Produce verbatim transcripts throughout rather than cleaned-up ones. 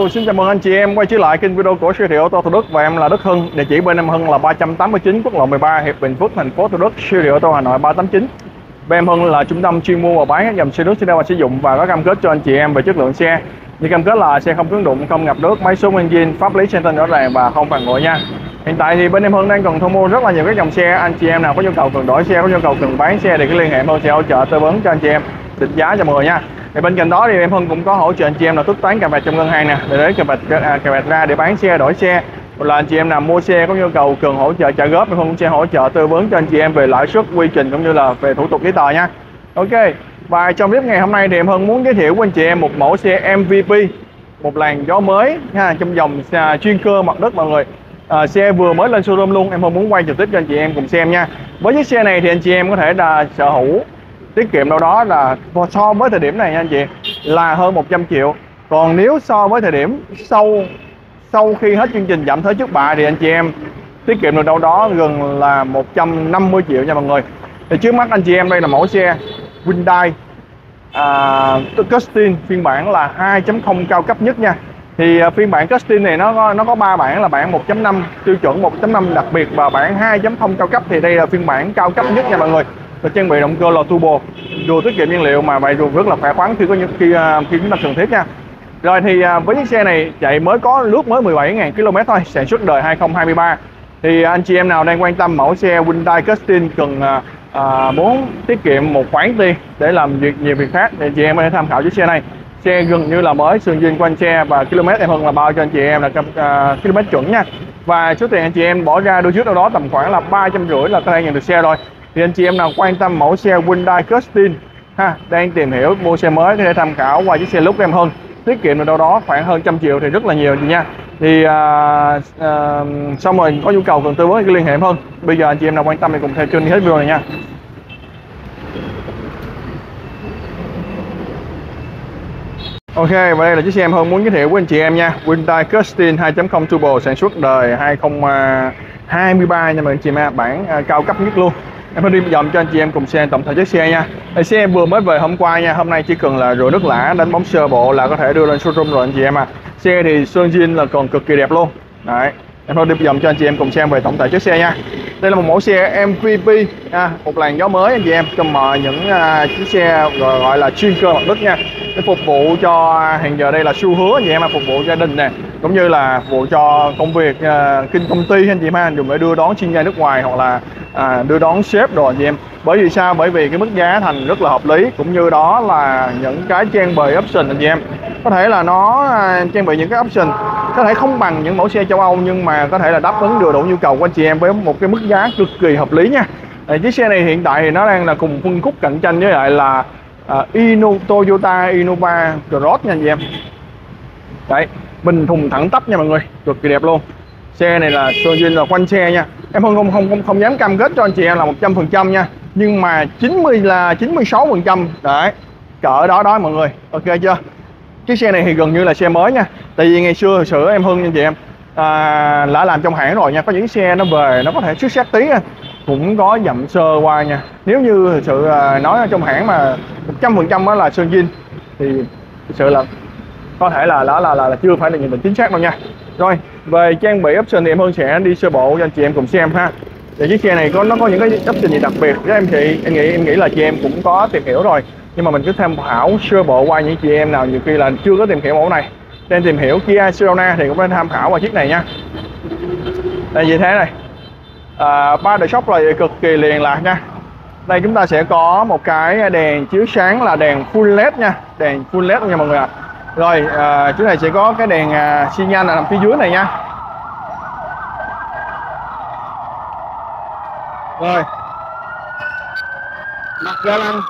Hello, xin chào mừng anh chị em quay trở lại kênh video của siêu thị ô tô Thủ Đức và em là Đức Hưng. Địa chỉ bên em Hưng là ba tám chín quốc lộ mười ba, Hiệp Bình Phước, thành phố Thủ Đức. Siêu thị ô tô Hà Nội ba tám chín. Bên em Hưng là trung tâm chuyên mua và bán các dòng xe nước, xe đa và sử dụng và có cam kết cho anh chị em về chất lượng xe. Như cam kết là xe không cứng đụng, không ngập nước, máy số engine, pháp lý xe tên rõ ràng và không phản nguội nha. Hiện tại thì bên em Hưng đang còn thu mua rất là nhiều các dòng xe. Anh chị em nào có nhu cầu cần đổi xe, có nhu cầu cần bán xe thì cứ liên hệ Hưng sẽ hỗ trợ tư vấn cho anh chị em, định giá cho mọi người nha. Thì bên cạnh đó thì em Hưng cũng có hỗ trợ anh chị em là tất toán cà vẹt trong ngân hàng nè, để lấy cà vẹt cà vẹt ra để bán xe, đổi xe. Hoặc là anh chị em nào mua xe có nhu cầu cần hỗ trợ trả góp, em Hưng sẽ hỗ trợ tư vấn cho anh chị em về lãi suất, quy trình cũng như là về thủ tục giấy tờ nha. Ok, và trong clip ngày hôm nay thì em Hưng muốn giới thiệu với anh chị em một mẫu xe em vê pê, một làn gió mới ha, trong dòng chuyên cơ mặt đất mọi người. À, xe vừa mới lên showroom luôn, em Hưng muốn quay trực tiếp cho anh chị em cùng xem nha. Với chiếc xe này thì anh chị em có thể là sở hữu tiết kiệm đâu đó là so với thời điểm này nha anh chị là hơn một trăm triệu. Còn nếu so với thời điểm sau sau khi hết chương trình giảm thuế trước bạ thì anh chị em tiết kiệm được đâu đó gần là một trăm năm mươi triệu nha mọi người. Thì trước mắt anh chị em đây là mẫu xe Hyundai uh, Custin phiên bản là hai chấm không cao cấp nhất nha. Thì uh, phiên bản Custin này nó nó có ba bản là bản một chấm năm tiêu chuẩn, một chấm năm đặc biệt và bản hai chấm không cao cấp. Thì đây là phiên bản cao cấp nhất nha mọi người. Được trang bị động cơ là turbo, dù tiết kiệm nhiên liệu mà vậy dù rất là khỏe khoắn khi có những khi khi chúng ta cần thiết nha. Rồi thì với chiếc xe này chạy mới có lướt mới mười bảy nghìn ki lô mét thôi, sản xuất đời hai không hai ba. Thì anh chị em nào đang quan tâm mẫu xe Hyundai Custin cần à, muốn tiết kiệm một khoản tiền để làm việc nhiều việc khác thì chị em có thể tham khảo chiếc xe này. Xe gần như là mới, sườn zin quanh xe và km em Hưng là bao cho anh chị em là à, km chuẩn nha. Và số tiền anh chị em bỏ ra đôi trước đâu đó tầm khoảng là ba trăm rưỡi là có thể nhận được xe rồi. Thì anh chị em nào quan tâm mẫu xe Hyundai Custin ha, đang tìm hiểu mua xe mới thì để tham khảo qua chiếc xe lúc em hơn, tiết kiệm được đâu đó khoảng hơn trăm triệu thì rất là nhiều chị nha. Thì uh, uh, xong rồi có nhu cầu cần tư vấn thì liên hệ em hơn. Bây giờ anh chị em nào quan tâm thì cùng theo chân hết video này nha. Ok, và đây là chiếc xe em Hưng muốn giới thiệu với anh chị em nha, Hyundai Custin hai chấm không Turbo sản xuất đời hai không hai ba nha mọi anh chị em, bản uh, cao cấp nhất luôn. Em phải đi dòm cho anh chị em cùng xem tổng thể chiếc xe nha. Xe vừa mới về hôm qua nha, hôm nay chỉ cần là rửa nước lã, đánh bóng sơ bộ là có thể đưa lên showroom rồi anh chị em à. Xe thì sơn zin là còn cực kỳ đẹp luôn. Đấy, em phải đi dòm cho anh chị em cùng xem về tổng thể chiếc xe nha. Đây là một mẫu xe em vê pê, à, một làn gió mới anh chị em, trong những uh, chiếc xe gọi là chuyên cơ mặt đất nha. Để phục vụ cho hiện giờ đây là xu hướng anh chị em, phục vụ gia đình nè, cũng như là phục vụ cho công việc uh, kinh công ty anh chị em ha, dùng để đưa đón chuyên gia nước ngoài hoặc là À, đưa đón sếp rồi chị em. Bởi vì sao? Bởi vì cái mức giá thành rất là hợp lý, cũng như đó là những cái trang bị option anh chị em. Có thể là nó à, trang bị những cái option có thể không bằng những mẫu xe châu Âu, nhưng mà có thể là đáp ứng được đủ nhu cầu của anh chị em với một cái mức giá cực kỳ hợp lý nha. à, Chiếc xe này hiện tại thì nó đang là cùng phân khúc cạnh tranh với lại là à, Inu, Toyota Innova Cross nha anh chị em. Đấy, bình thùng thẳng tắp nha mọi người, cực kỳ đẹp luôn. Xe này là sơn zin là quanh xe nha. Em không không không không dám cam kết cho anh chị em là một trăm phần trăm nha, nhưng mà chín mươi là chín mươi sáu phần trăm đấy, cỡ đó đó mọi người. Ok chưa? Chiếc xe này thì gần như là xe mới nha. Tại vì ngày xưa hồi xưa em Hưng anh chị em à, đã làm trong hãng rồi nha. Có những xe nó về nó có thể xuất sắc tí nha, cũng có dặm sơ qua nha. Nếu như thực sự nói trong hãng mà một trăm phần trăm là sơn zin thì thực sự là có thể là đó là, là là chưa phải là nhận định chính xác đâu nha. Rồi về trang bị option thì em Hưng sẽ đi sơ bộ cho anh chị em cùng xem ha. Thì chiếc xe này có nó có những cái option gì đặc biệt các em chị, em nghĩ em nghĩ là chị em cũng có tìm hiểu rồi, nhưng mà mình cứ tham khảo sơ bộ qua những chị em nào nhiều khi là chưa có tìm hiểu mẫu này. Nên tìm hiểu Kia Carnival thì cũng nên tham khảo qua chiếc này nha. Đây như thế này, à, ba đời sóc là cực kỳ liền lạc nha. Đây chúng ta sẽ có một cái đèn chiếu sáng là đèn full led nha, đèn full led nha mọi người ạ. À. Rồi à, chỗ này sẽ có cái đèn à, xi nhan là nằm phía dưới này nha. Rồi mặt ga lăng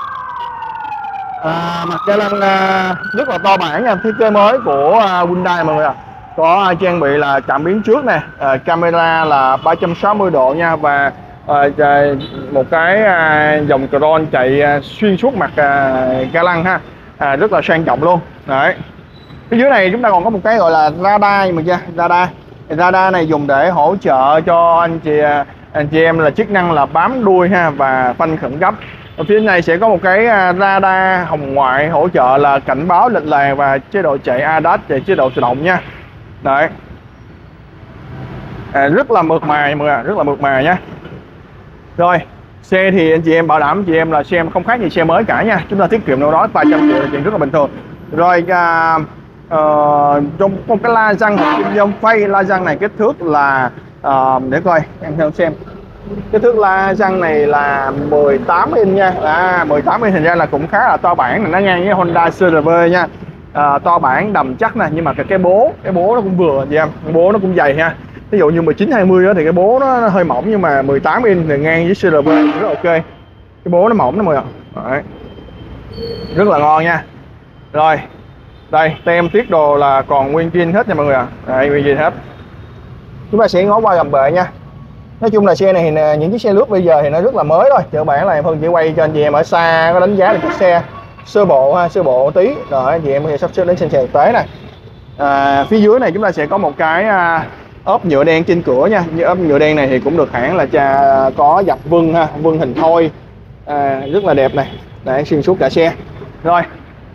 à, mặt ga lăng à, rất là to bản nha, thiết kế mới của à, Hyundai mọi người ạ. À. Có à, trang bị là cảm biến trước nè, à, camera là ba trăm sáu mươi độ nha, và à, một cái à, dòng cron chạy à, xuyên suốt mặt à, ga lăng ha. À, rất là sang trọng luôn. Đấy. Phía dưới này chúng ta còn có một cái gọi là radar mà ra, radar. Radar này dùng để hỗ trợ cho anh chị anh chị em là chức năng là bám đuôi ha và phanh khẩn cấp. Ở phía này sẽ có một cái radar hồng ngoại hỗ trợ là cảnh báo lệch làng và chế độ chạy a đê a ét và chế độ tự động nha. Đấy. À, rất là mượt mà mọi người, rất là mượt mà nha. Rồi, xe thì anh chị em bảo đảm chị em là xe không khác gì xe mới cả nha. Chúng ta tiết kiệm đâu đó vài trăm triệu là chuyện rất là bình thường. Rồi à, ờ, trong một cái la răng kim nhôm phay, la răng này kích thước là à, để coi em theo xem. Kích thước la răng này là mười tám inch nha. À, mười tám inch thành ra là cũng khá là to bản, này nó ngang với Honda xê rờ vê nha. À, to bản đầm chắc nè, nhưng mà cái, cái bố, cái bố nó cũng vừa chị em, bố nó cũng dày ha. Ví dụ như mười chín hai mươi đó thì cái bố nó hơi mỏng, nhưng mà mười tám inch thì ngang với xê rờ vê rất là ok. Cái bố nó mỏng lắm mọi người. Rất là ngon nha. Rồi. Đây, tem tiết đồ là còn nguyên zin hết nha mọi người ạ. Đấy, nguyên zin hết. Chúng ta sẽ ngó qua gầm bệ nha. Nói chung là xe này thì những chiếc xe lướt bây giờ thì nó rất là mới thôi. Chợ bản là em Hưng chỉ quay cho anh chị em ở xa có đánh giá được chiếc xe sơ bộ ha, sơ bộ tí. Rồi anh chị em có thể sắp xếp đến xem xe thực tế này. À, phía dưới này chúng ta sẽ có một cái ốp nhựa đen trên cửa nha. Như ốp nhựa đen này thì cũng được hãng là cha có dập vân ha, vân hình thôi. À, rất là đẹp này, để xuyên suốt cả xe. Rồi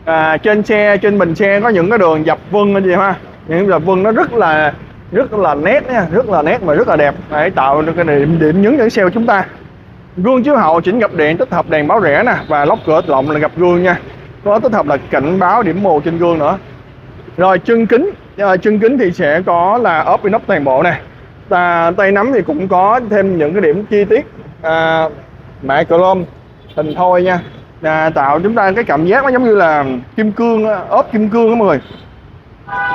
à, trên xe, trên bình xe có những cái đường dập vân anh chị em ha. Những dập vân nó rất là rất là nét nha, rất là nét mà rất là đẹp. Để tạo được cái điểm điểm nhấn cho xe của chúng ta. Gương chiếu hậu chỉnh gập điện, tích hợp đèn báo rẽ nè và lóc cửa tự động là gập gương nha. Có tích hợp là cảnh báo điểm mù trên gương nữa. Rồi chân kính, chân kính thì sẽ có là ốp inox toàn bộ này. Ta, tay nắm thì cũng có thêm những cái điểm chi tiết à, mạ chrome hình thôi nha. À, tạo chúng ta cái cảm giác nó giống như là kim cương, ốp kim cương đó mọi người.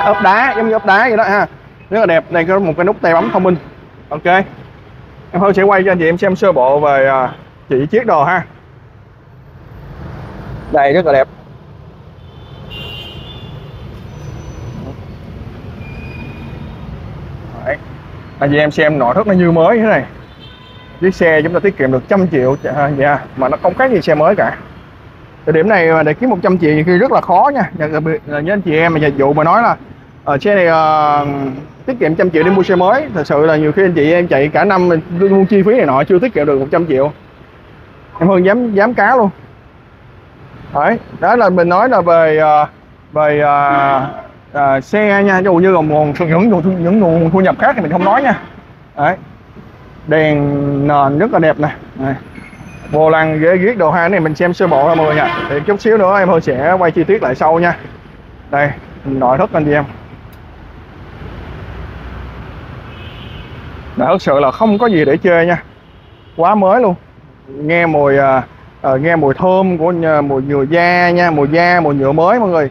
Ốp đá, giống như ốp đá vậy đó ha. Rất là đẹp, đây có một cái nút tay bấm thông minh. Ok, em Hưng sẽ quay cho anh chị em xem sơ bộ về chỉ chiếc đồ ha. Đây rất là đẹp. Đấy. Anh chị em xem nội thất nó như mới như thế này. Chiếc xe chúng ta tiết kiệm được trăm triệu yeah, mà nó không khác gì xe mới cả. Thời điểm này để kiếm một trăm triệu thì rất là khó nha. Nhớ anh chị em mà dịch vụ mà nói là ở xe này uh, tiết kiệm trăm triệu đi mua xe mới, thật sự là nhiều khi anh chị em chạy cả năm luôn chi phí này nọ chưa tiết kiệm được một trăm triệu. Em Hưng dám dám cá luôn. Đấy, đó là mình nói là về uh, về uh, uh, xe nha, dù như là nguồn những những nguồn thu nhập khác thì mình không nói nha. Đấy. Đèn nền rất là đẹp này. Đấy. Vô lăng ghế ghế đồ ha, này mình xem sơ bộ ra mọi người nha. Thì chút xíu nữa em Hưng sẽ quay chi tiết lại sau nha. Đây, nội thất anh chị em. Thật sự là không có gì để chê nha. Quá mới luôn. Nghe mùi uh, nghe mùi thơm của uh, mùi nhựa da nha, mùi da, mùi nhựa mới mọi người.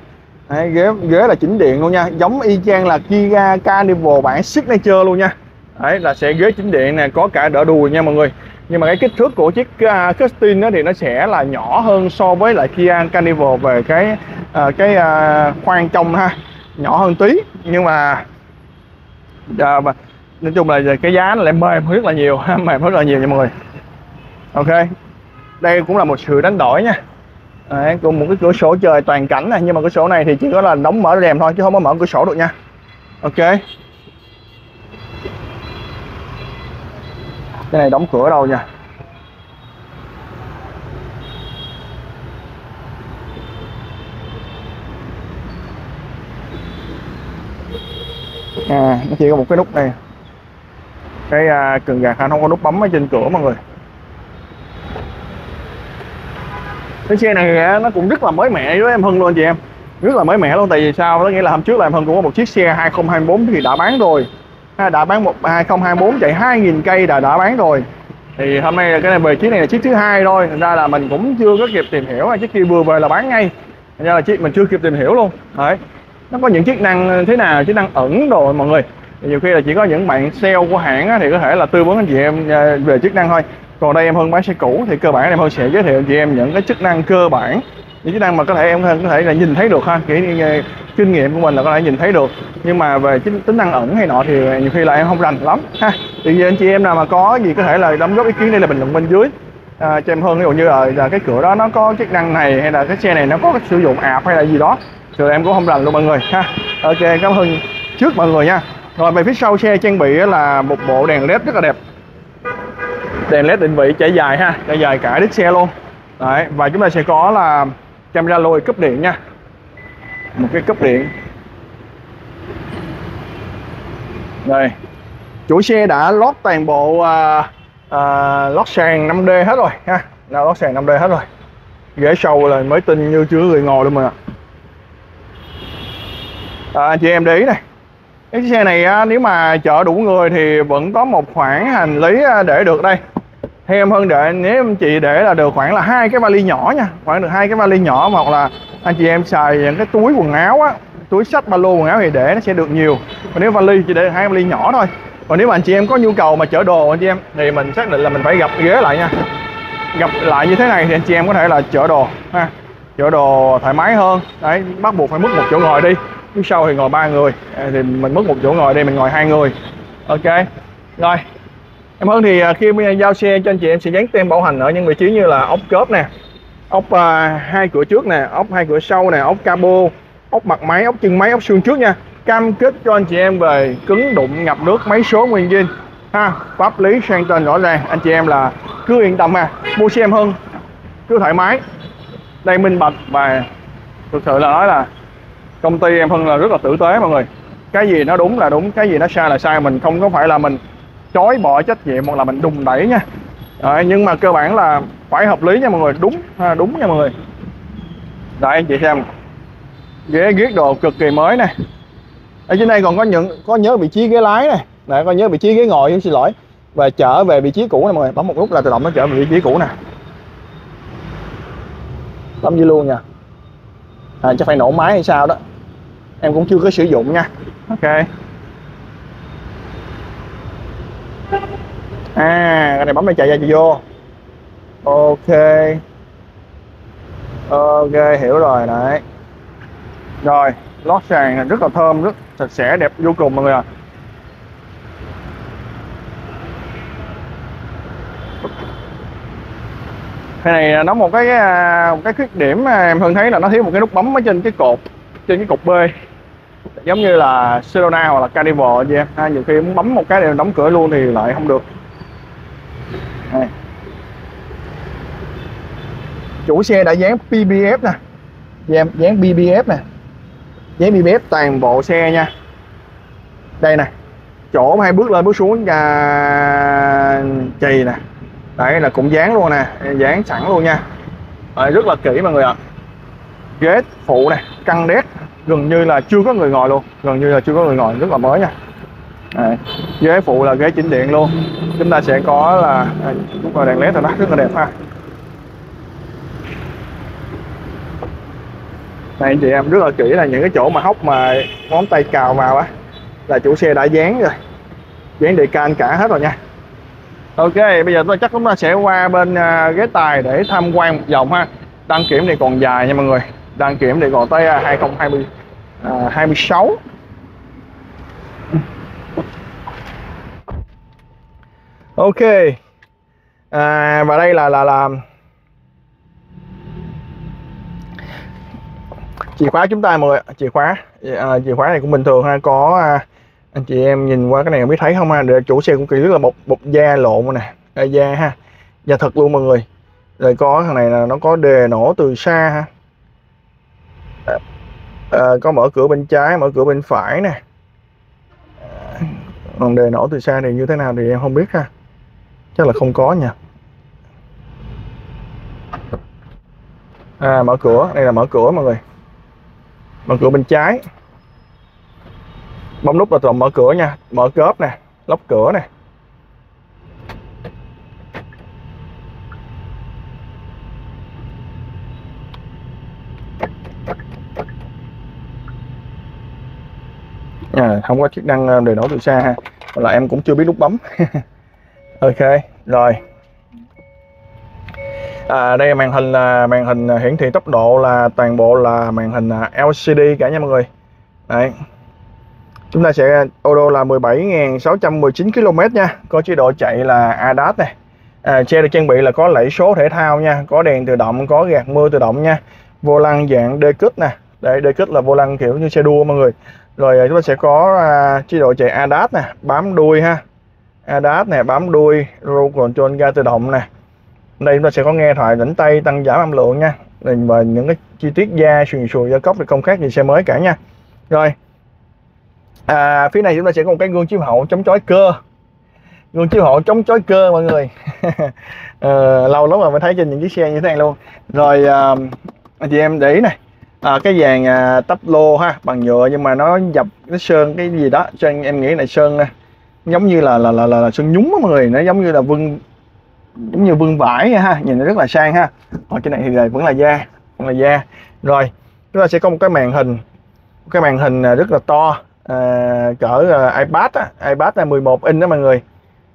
Đấy, ghế ghế là chỉnh điện luôn nha, giống y chang là Kia Carnival bản Signature luôn nha. Đấy là sẽ ghế chỉnh điện nè, có cả đỡ đùi nha mọi người. Nhưng mà cái kích thước của chiếc uh, Custin đó thì nó sẽ là nhỏ hơn so với lại Kia Carnival về cái uh, cái uh, khoang trong ha, nhỏ hơn tí, nhưng mà uh, nói chung là cái giá nó lại mềm rất là nhiều, mềm rất là nhiều nha mọi người. Ok, đây cũng là một sự đánh đổi nha. Đấy, cùng một cái cửa sổ trời toàn cảnh này, nhưng mà cửa sổ này thì chỉ có là đóng mở rèm thôi chứ không có mở cửa sổ được nha. Ok, cái này đóng cửa đâu nha. À, nó chỉ có một cái nút này. Cái à, cần gạt anh không có nút bấm ở trên cửa mọi người. Cái xe này nó cũng rất là mới mẻ với em Hưng luôn chị em. Rất là mới mẻ luôn, tại vì sao? Nó nghĩa là hôm trước là em Hưng cũng có một chiếc xe hai không hai tư thì đã bán rồi. Đã bán một hai không hai tư chạy hai nghìn cây đã đã bán rồi. Thì hôm nay là cái này về chiếc này là chiếc thứ hai thôi, thành ra là mình cũng chưa có kịp tìm hiểu, chiếc kia vừa về là bán ngay. Thành ra là chiếc mình chưa kịp tìm hiểu luôn. Đấy. Nó có những chức năng thế nào, chức năng ẩn đồ mọi người. Nhiều khi là chỉ có những bạn sale của hãng thì có thể là tư vấn anh chị em về chức năng thôi. Còn đây em Hưng bán xe cũ thì cơ bản em Hưng sẽ giới thiệu anh chị em những cái chức năng cơ bản, những chức năng mà có thể em Hưng có thể là nhìn thấy được ha, kỹ kinh nghiệm của mình là có thể nhìn thấy được. Nhưng mà về tính năng ẩn hay nọ thì nhiều khi là em không rành lắm ha. Tuy nhiên anh chị em nào mà có gì có thể là đóng góp ý kiến đây là bình luận bên dưới à, cho em Hưng. Ví dụ như là, là cái cửa đó nó có chức năng này, hay là cái xe này nó có sử dụng app hay là gì đó. Rồi em cũng không rành luôn mọi người ha. Ok, cảm ơn trước mọi người nha. Rồi về phía sau xe trang bị là một bộ đèn led rất là đẹp. Đèn led định vị trải dài ha, trải dài cả đít xe luôn. Đấy, và chúng ta sẽ có là camera lôi cấp điện nha, một cái cấp điện. Đây, chủ xe đã lót toàn bộ uh, uh, lót sàn năm D hết rồi ha, đã lót sàn năm D hết rồi. Ghế sau là mới tinh như chưa người ngồi luôn mà. À, anh chị em để ý này, cái xe này á, nếu mà chở đủ người thì vẫn có một khoảng hành lý để được đây. Theo em hơn để nếu anh chị để là được khoảng là hai cái vali nhỏ nha, khoảng được hai cái vali nhỏ, hoặc là anh chị em xài những cái túi quần áo á, túi sách ba lô quần áo thì để nó sẽ được nhiều. Còn nếu vali chỉ để hai vali nhỏ thôi. Còn nếu mà anh chị em có nhu cầu mà chở đồ anh chị em thì mình xác định là mình phải gập ghế lại nha, gập lại như thế này thì anh chị em có thể là chở đồ ha, chở đồ thoải mái hơn. Đấy, bắt buộc phải mất một chỗ ngồi đi. Phía sau thì ngồi ba người, thì mình mất một chỗ ngồi đây, mình ngồi hai người. Ok. Rồi. Em hơn thì khi giao xe cho anh chị em sẽ dán tem bảo hành ở những vị trí như là ốc cớp nè, ốc uh, hai cửa trước nè, ốc hai cửa sau nè, ốc cabo, ốc mặt máy, ốc chân máy, ốc xương trước nha. Cam kết cho anh chị em về cứng đụng ngập nước, máy số nguyên zin ha, pháp lý sang tên rõ ràng. Anh chị em là cứ yên tâm ha, mua xe Em Hơn cứ thoải mái, đây minh bạch, và thực sự là nói là công ty Em Hơn là rất là tử tế mọi người. Cái gì nó đúng là đúng, cái gì nó sai là sai, mình không có phải là mình chối bỏ trách nhiệm hoặc là mình đùng đẩy nha. Đấy, nhưng mà cơ bản là phải hợp lý nha mọi người, đúng ha, đúng nha mọi người. Đấy, anh chị xem ghế ghế đồ cực kỳ mới này. Ở trên đây còn có những có nhớ vị trí ghế lái này, này có nhớ vị trí ghế ngồi, xin lỗi, và trở về vị trí cũ này mọi người, bấm một lúc là tự động nó trở về vị trí cũ nè. Bấm dư luôn nha. À, chắc phải nổ máy hay sao đó, em cũng chưa có sử dụng nha. Ok. À, cái này bấm để chạy ra chạy vô. Ok. Ok, hiểu rồi đấy. Rồi, lót sàn này rất là thơm, rất sạch sẽ, đẹp vô cùng mọi người ạ. À. Cái này nó một cái một cái khuyết điểm Em Hơn thấy là nó thiếu một cái nút bấm ở trên cái cột, trên cái cột B. Giống như là Sedona hoặc là Carnival vậy em. Nhiều khi muốn bấm một cái để đóng cửa luôn thì lại không được. Đây. Chủ xe đã dán pê pê ép nè, dán pê pê ép nè, dán pê pê ép toàn bộ xe nha. Đây nè, chỗ hai bước lên bước xuống à, chì nè, đấy là cũng dán luôn nè, dán sẵn luôn nha. Đấy, rất là kỹ mọi người ạ. Ghế phụ nè, căng đét, gần như là chưa có người ngồi luôn, gần như là chưa có người ngồi, rất là mới nha. Đấy, ghế phụ là ghế chỉnh điện luôn. Chúng ta sẽ có là chúng ta đèn led rồi đó, rất là đẹp ha. Này anh chị em, rất là kỹ, là những cái chỗ mà hốc mà ngón tay cào vào á là chủ xe đã dán rồi, dán đề can cả hết rồi nha. Ok, bây giờ tôi chắc chúng ta sẽ qua bên ghế tài để tham quan một vòng ha. Đăng kiểm này còn dài nha mọi người, đăng kiểm này còn tới hai không hai sáu. Ok, à, và đây là là là chìa khóa chúng ta mọi người, chìa khóa à, chìa khóa này cũng bình thường ha, có à, anh chị em nhìn qua cái này không biết thấy không ha, để chủ xe cũng kỹ, rất là bột bột da lộn nè, à, da ha, da thật luôn mọi người. Rồi có thằng này là nó có đề nổ từ xa ha, à, có mở cửa bên trái, mở cửa bên phải nè. Còn đề nổ từ xa thì như thế nào thì em không biết ha, chắc là không có nha. À, mở cửa, đây là mở cửa mọi người, mở cửa bên trái, bấm nút là tự mở cửa nha, mở cốp nè, lóc cửa nè. À, không có chức năng để nổ từ xa ha, là em cũng chưa biết nút bấm. Ok, rồi. À, đây là màn hình, là màn hình hiển thị tốc độ, là toàn bộ là màn hình lờ xê đê cả nha mọi người. Đấy. Chúng ta sẽ ô tô là mười bảy nghìn sáu trăm mười chín ki lô mét nha, có chế độ chạy là a đê a ét này. À, xe được trang bị là có lẫy số thể thao nha, có đèn tự động, có gạt mưa tự động nha. Vô lăng dạng đê kích nè, đây đê kích là vô lăng kiểu như xe đua mọi người. Rồi chúng ta sẽ có à, chế độ chạy a đê a ét nè, bám đuôi ha, a đê a ét nè, bám đuôi, roll control ga tự động nè. Đây chúng ta sẽ có nghe thoại đánh tay tăng giảm âm lượng nha, và những cái chi tiết da sườn sùi da cốc thì không khác gì xe mới cả nha. Rồi à, phía này chúng ta sẽ có một cái gương chiếu hậu chống chói cơ, gương chiếu hậu chống chói cơ mọi người. à, lâu lắm rồi mới thấy trên những chiếc xe như thế này luôn. Rồi à, anh chị em để ý này, à, cái dàn à, tắp lô ha, bằng nhựa nhưng mà nó dập cái sơn cái gì đó, cho nên em nghĩ là sơn giống như là là là, là, là sơn nhúng đó mọi người, nó giống như là vương giống như vương vải ha, nhìn nó rất là sang ha. Còn trên này thì vẫn là da, vẫn là da. Rồi chúng ta sẽ có một cái màn hình, một cái màn hình rất là to, à, cỡ iPad á, iPad là mười một inch đó mọi người.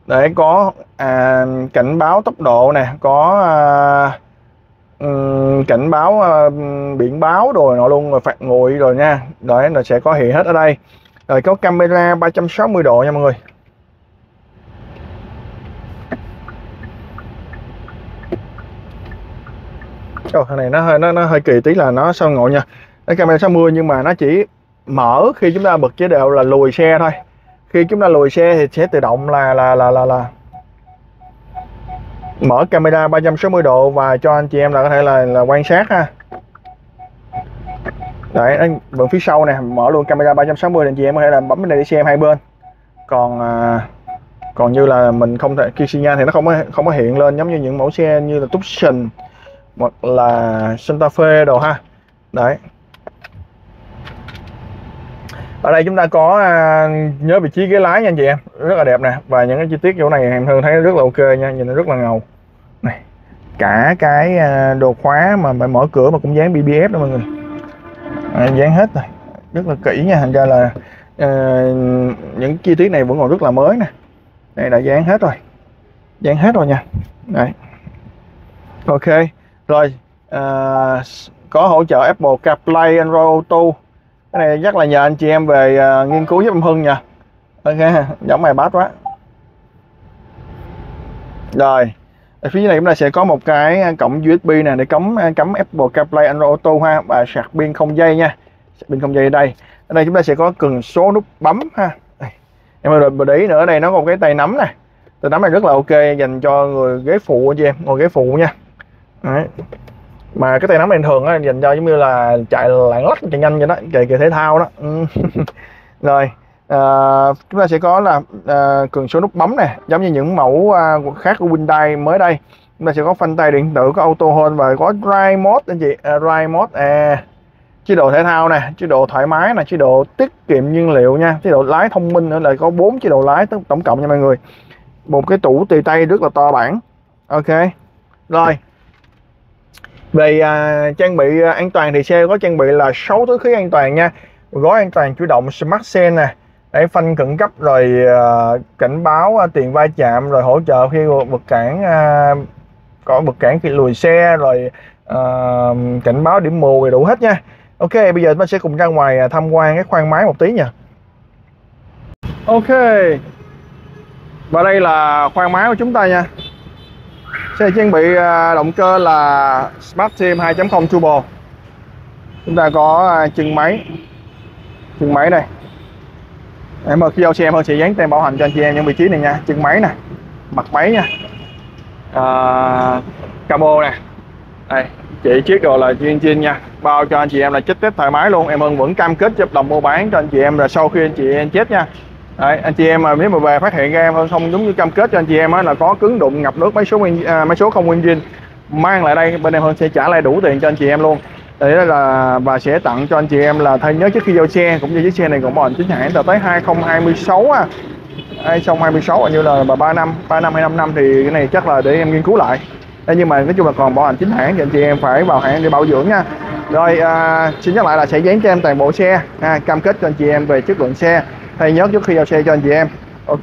Để có à, cảnh báo tốc độ nè, có à, um, cảnh báo à, biển báo rồi nọ luôn, rồi phạt nguội rồi nha. Đấy, nó sẽ có hiện hết ở đây. Rồi có camera ba trăm sáu mươi độ nha mọi người. Oh, cái này nó hơi nó, nó hơi kỳ tí là nó sao ngộ nha. Cái camera sáu mươi nhưng mà nó chỉ mở khi chúng ta bật chế độ là lùi xe thôi. Khi chúng ta lùi xe thì sẽ tự động là là là là, là. mở camera ba trăm sáu mươi độ và cho anh chị em là có thể là, là quan sát ha. Đấy, bên phía sau nè, mở luôn camera ba trăm sáu mươi để anh chị em có thể là bấm cái này để xem hai bên. Còn à, còn như là mình không thể kia Kia thì nó không có không có hiện lên giống như những mẫu xe như là Tucson hoặc là Santa Fe đồ ha. Đấy, ở đây chúng ta có à, nhớ vị trí ghế lái nha anh chị em, rất là đẹp nè, và những cái chi tiết chỗ này em thường thấy rất là ok nha, nhìn nó rất là ngầu này. Cả cái à, đồ khóa mà phải mở cửa mà cũng dán pê pê ép đó mọi người, à, dán hết rồi, rất là kỹ nha, thành ra là à, những chi tiết này vẫn còn rất là mới nè. Đây đã dán hết rồi, dán hết rồi nha. Đấy, ok. Rồi à, có hỗ trợ Apple CarPlay, Android Auto. Cái này chắc là nhờ anh chị em về à, nghiên cứu giúp em Hưng nha. Ok, giống mày bát quá. Rồi ở phía này chúng ta sẽ có một cái cổng u ét bê nè, để cắm cắm Apple CarPlay, Android Auto ha, và sạc pin không dây nha, sạc pin không dây ở đây. Ở đây chúng ta sẽ có cần số nút bấm ha. Đây, em ơi để ý nữa, ở đây nó có một cái tay nắm nè, tay nắm này rất là ok dành cho người ghế phụ anh chị em, ngồi ghế phụ nha. Đấy, mà cái tay nắm này thường á dành cho giống như là chạy lạng lách, chạy nhanh vậy đó, chạy thể thao đó. Rồi à, chúng ta sẽ có là à, cường số nút bấm nè, giống như những mẫu à, khác của Hyundai mới đây. Chúng ta sẽ có phanh tay điện tử, có auto hold và có drive mode anh chị, à, drive mode à, chế độ thể thao nè, chế độ thoải mái nè, chế độ tiết kiệm nhiên liệu nha, chế độ lái thông minh nữa, là có bốn chế độ lái tổng cộng nha mọi người. Một cái tủ tì tay rất là to bản. Ok, rồi về à, trang bị à, an toàn thì xe có trang bị là sáu túi khí an toàn nha, gói an toàn chủ động Smart Sense nè, để phanh khẩn cấp, rồi à, cảnh báo à, tiền va chạm, rồi hỗ trợ khi vượt cản, à, có vượt cản khi lùi xe, rồi à, cảnh báo điểm mù đầy đủ hết nha. Ok, bây giờ mình sẽ cùng ra ngoài à, tham quan cái khoang máy một tí nha. Ok, và đây là khoang máy của chúng ta nha. Xe trang bị động cơ là Smart Team hai chấm không Turbo. Chúng ta có chân máy, chân máy đây. Em ơi khi giao xe em ơi sẽ dán tem bảo hành cho anh chị em những vị trí này nha. Chân máy nè, mặt máy nha, à, cabo nè, đây chỉ chiếc rồi là chuyên chuyên nha, bao cho anh chị em là chích tết thoải mái luôn. Em ơn vẫn cam kết chấp đồng mua bán cho anh chị em là sau khi anh chị em chết nha. Đấy, anh chị em mà nếu mà về phát hiện ra em không đúng như cam kết cho anh chị em á, là có cứng đụng ngập nước máy số nguyên, à, máy số không nguyên zin, mang lại đây bên em Hơn sẽ trả lại đủ tiền cho anh chị em luôn. Đấy là và sẽ tặng cho anh chị em là thay nhớ trước khi giao xe, cũng như chiếc xe này cũng còn chính hãng tới hai không hai sáu à. hai không hai sáu hình như là ba năm, ba năm hay năm năm thì cái này chắc là để em nghiên cứu lại. Đấy, nhưng mà nói chung là còn bảo hành chính hãng thì anh chị em phải vào hãng để bảo dưỡng nha. Rồi à, xin nhắc lại là sẽ dán cho em toàn bộ xe, à, cam kết cho anh chị em về chất lượng xe, thay nhớ trước khi giao xe cho anh chị em. Ok,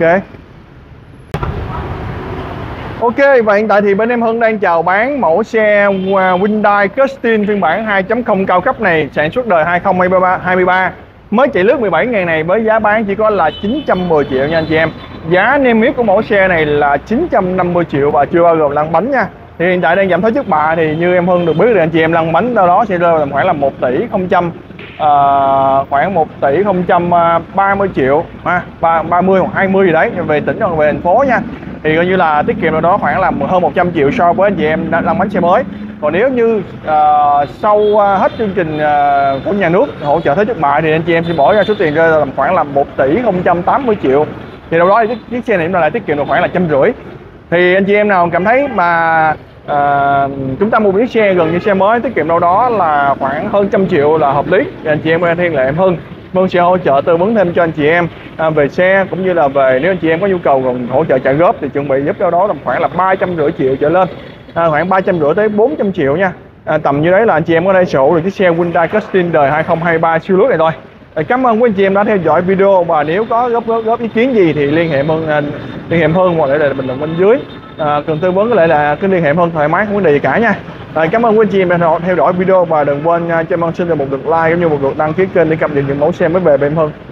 ok và hiện tại thì bên em Hưng đang chào bán mẫu xe Hyundai Custin phiên bản hai chấm không cao cấp này, sản xuất đời hai không hai ba, mới chạy lướt mười bảy ngàn này với giá bán chỉ có là chín trăm mười triệu nha anh chị em. Giá niêm yết của mẫu xe này là chín trăm năm mươi triệu và chưa bao gồm lăn bánh nha. Thì hiện tại đang giảm thuế trước bạ thì như em Hưng được biết thì anh chị em lăn bánh đâu đó sẽ rơi vào khoảng là một tỷ không trăm à, khoảng một tỷ không trăm ba mươi triệu, à, ba mươi hoặc hai mươi gì đấy, về tỉnh hoặc về thành phố nha. thì coi như là tiết kiệm nào đó khoảng là hơn một trăm triệu so với anh chị em đang bán xe mới. Còn nếu như uh, sau hết chương trình uh, của nhà nước hỗ trợ thuế trước bạ thì anh chị em sẽ bỏ ra số tiền rơi tầm khoảng là một tỷ không trăm tám mươi triệu, thì đâu đó thì chiếc xe này chúng ta lại tiết kiệm được khoảng là trăm rưỡi. Thì anh chị em nào cảm thấy mà à, chúng ta mua chiếc xe gần như xe mới, tiết kiệm đâu đó là khoảng hơn trăm triệu là hợp lý, thì anh chị em liên hệ em hơn Vân sẽ hỗ trợ tư vấn thêm cho anh chị em à, về xe, cũng như là về nếu anh chị em có nhu cầu còn hỗ trợ trả góp thì chuẩn bị giúp đâu đó tầm khoảng là ba trăm rưỡi triệu trở lên, à, khoảng ba trăm rưỡi tới bốn trăm triệu nha, à, tầm như đấy là anh chị em có thể sổ được chiếc xe Hyundai Custin đời hai không hai ba siêu lướt này thôi. À, cảm ơn quý anh chị em đã theo dõi video, và nếu có góp góp, góp ý kiến gì thì liên hệ hơn à, liên hệ hơn hoặc để lại bình luận bên dưới. À, cần tư vấn có lẽ là cứ liên hệ hơn thoải mái, không vấn đề gì cả nha. À, cảm ơn quý anh chị em đã theo dõi video, và đừng quên cho em xin được một lượt like cũng như một lượt đăng ký kênh để cập nhật những mẫu xe mới về bên hơn.